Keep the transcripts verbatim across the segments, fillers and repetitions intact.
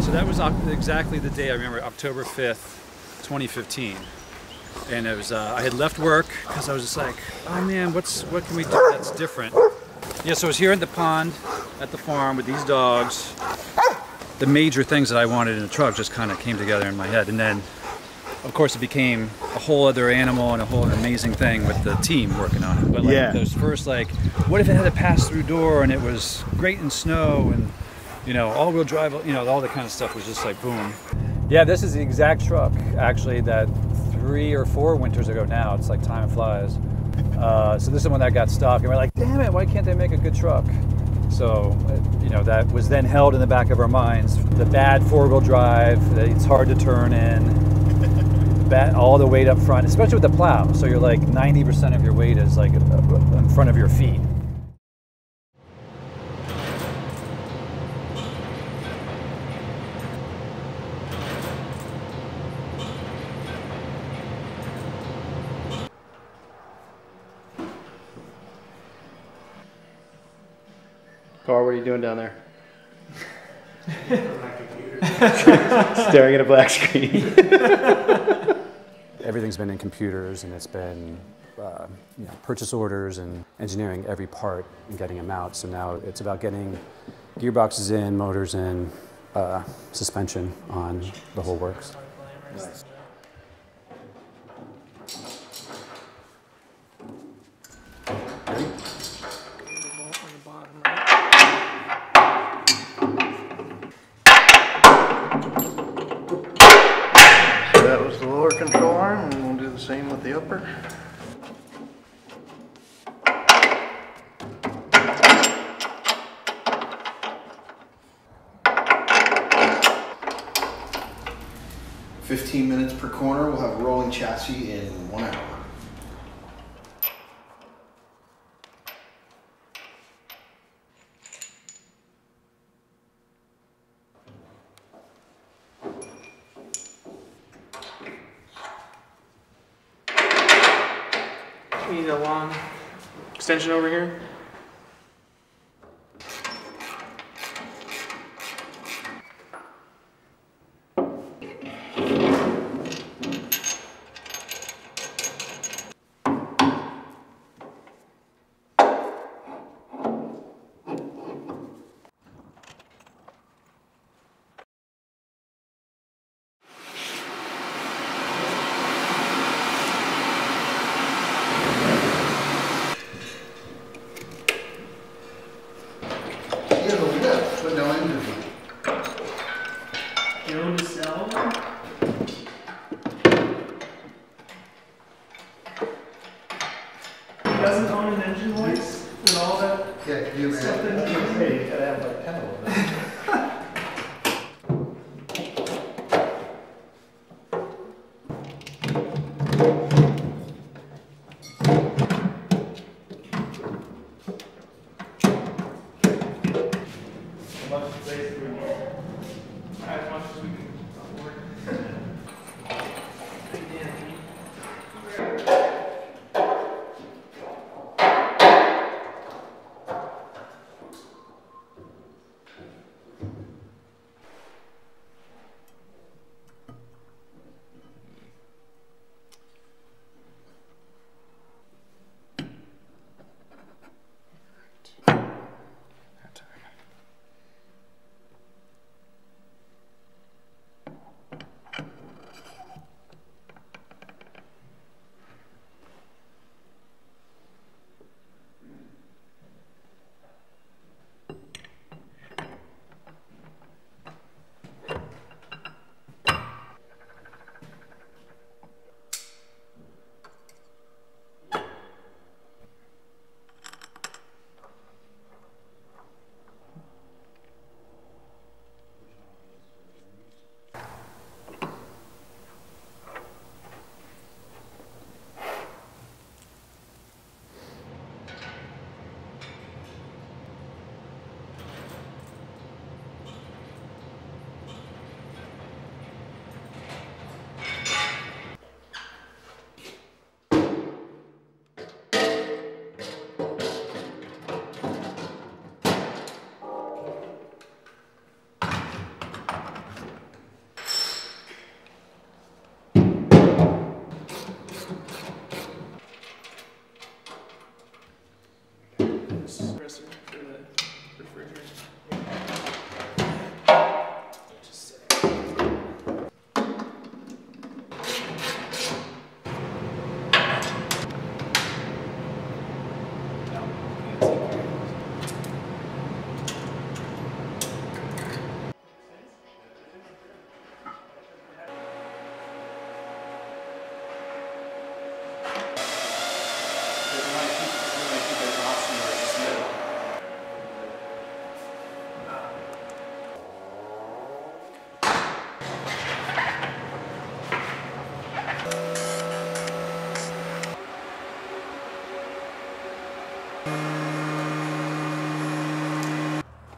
Yeah, so that was exactly the day I remember, October fifth, twenty fifteen. And it was, uh, I had left work because I was just like, oh man, what's, what can we do that's different? Yeah, so I was here at the pond, at the farm with these dogs. The major things that I wanted in the truck just kind of came together in my head. And then, of course, it became a whole other animal and a whole amazing thing with the team working on it. But like, yeah. Those first, like, what if it had a pass-through door and it was great in snow and, you know, all-wheel drive, you know, all that kind of stuff was just like, boom. Yeah, this is the exact truck, actually, that three or four winters ago now, it's like time flies. Uh, so this is when that got stuck, and we're like, damn it, why can't they make a good truck? So, it, you know, that was then held in the back of our minds. The bad four-wheel drive, it's hard to turn in, the bad, all the weight up front, especially with the plow. So you're like ninety percent of your weight is like in front of your feet. Carl, what are you doing down there? Staring at a black screen. Everything's been in computers, and it's been uh, you know, purchase orders and engineering every part and getting them out. So now it's about getting gearboxes in, motors in, uh, suspension on, the whole works. Nice. fifteen minutes per corner, we'll have rolling chassis in one hour. We need a long extension over here. Yeah, you have to have like pedal. As much space we want. As much as we can afford.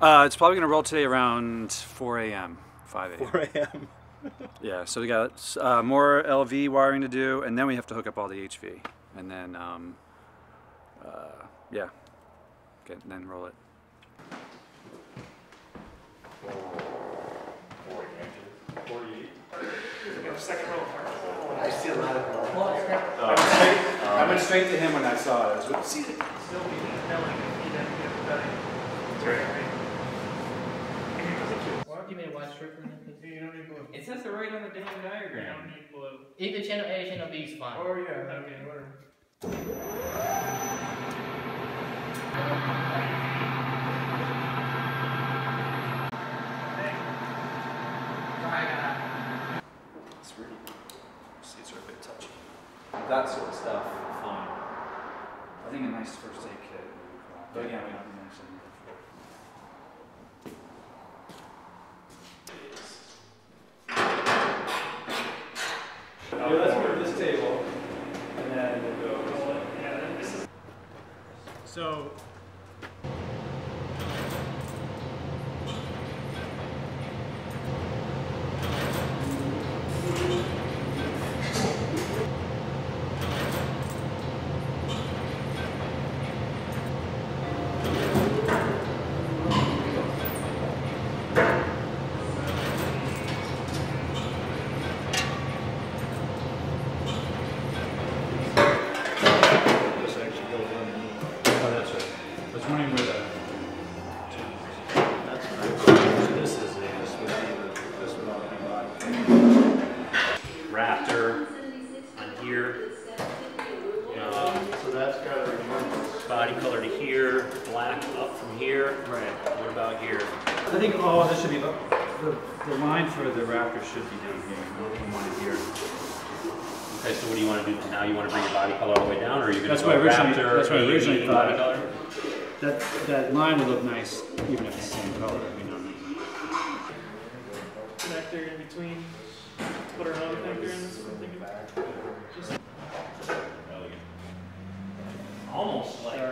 Uh, it's probably going to roll today around four A M, five A M four A M Yeah, so we got uh, more L V wiring to do, and then we have to hook up all the H V. And then, um, uh, yeah, okay, and then roll it. forty-eight. Second roll. I see a lot of roll. I went straight to him when I saw it. I was like, see, still be telling if he didn't get better. That's right. You made a wide strip from it? It says the right on the damn diagram. You don't need blue. Either channel A or channel B is fine. Oh, yeah. Okay, whatever. It's really cool. Seats are a bit touchy. That sort of stuff, fine. I think a nice first aid kit. But yeah, we don't need anything. So should be down here. You want it here. Okay, so what do you want to do now? You want to bring your body color all the way down, or are you going that's to go Raptor? That's what I originally thought. Body color? That that line would look nice, even if it's the same color. You know. Connector in between. Put our own connector in this one. Just elegant. Almost like. Uh,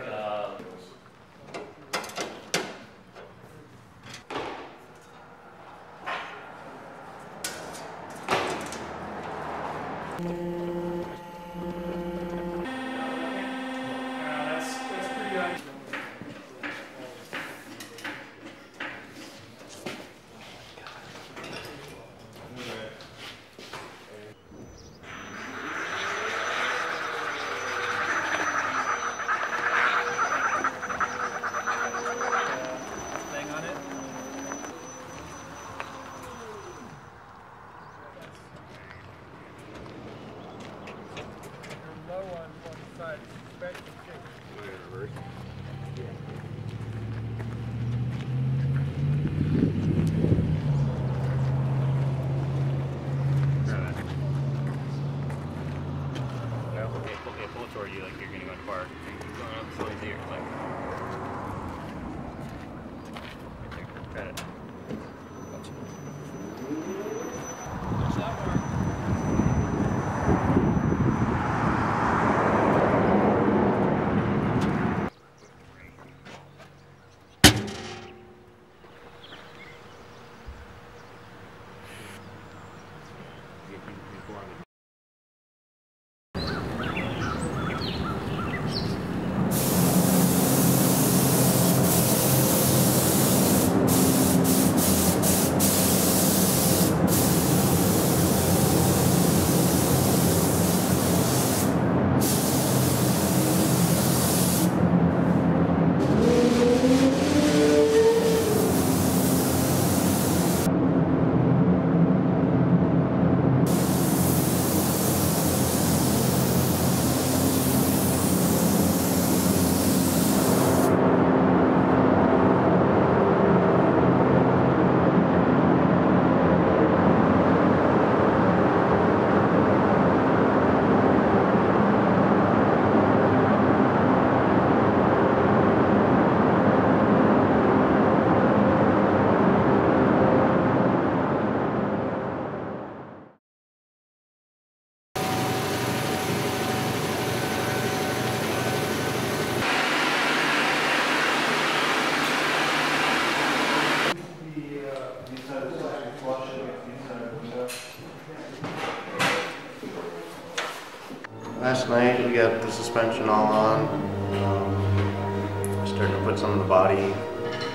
to get the suspension all on. Um, starting to put some of the body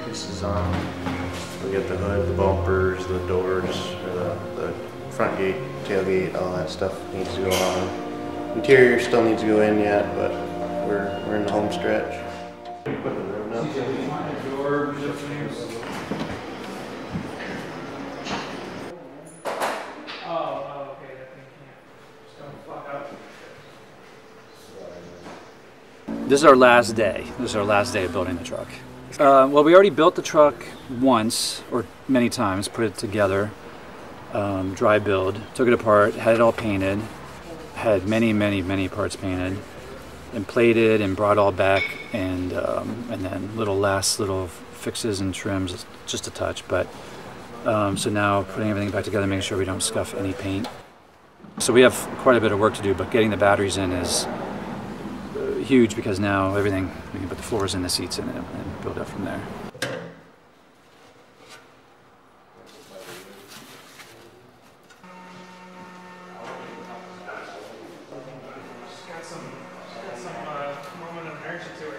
pieces on. We get the hood, the bumpers, the doors, the, the front gate, tailgate, all that stuff needs to go on. Interior still needs to go in yet, but we're, we're in the home stretch. This is our last day. This is our last day of building the truck. Uh, well, we already built the truck once, or many times, put it together, um, dry build, took it apart, had it all painted, had many, many, many parts painted, and plated and brought it all back, and um, and then little last little fixes and trims, just a touch. But um, so now putting everything back together, making sure we don't scuff any paint. So we have quite a bit of work to do, but getting the batteries in is huge because now everything, we can put the floors in, the seats in it, and build up from there. Got some, got some uh, moment of inertia to her.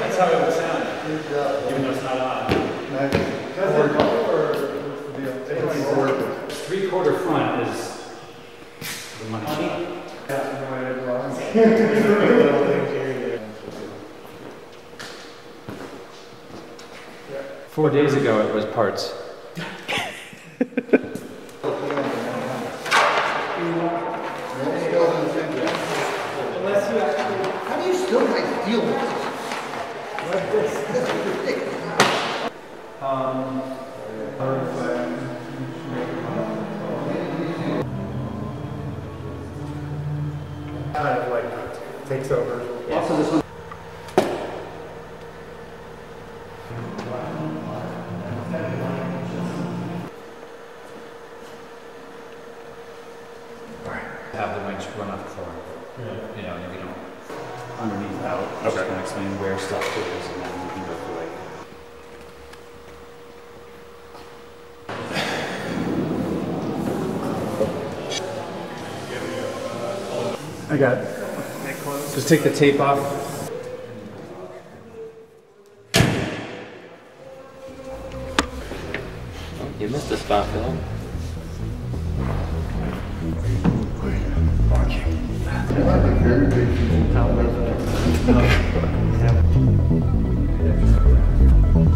That's how it would sound, even though it's not on. Three-quarter front is the money. Four days ago it was parts. How do you still like deal with it? Um, kind of like takes over. Also, this one. Have the mics run up the floor. Yeah. You know, maybe don't underneath out. Okay. Just gonna explain where stuff is, and then we can go through it. I got it. Just take the tape off. You missed a spot, Phil. Very big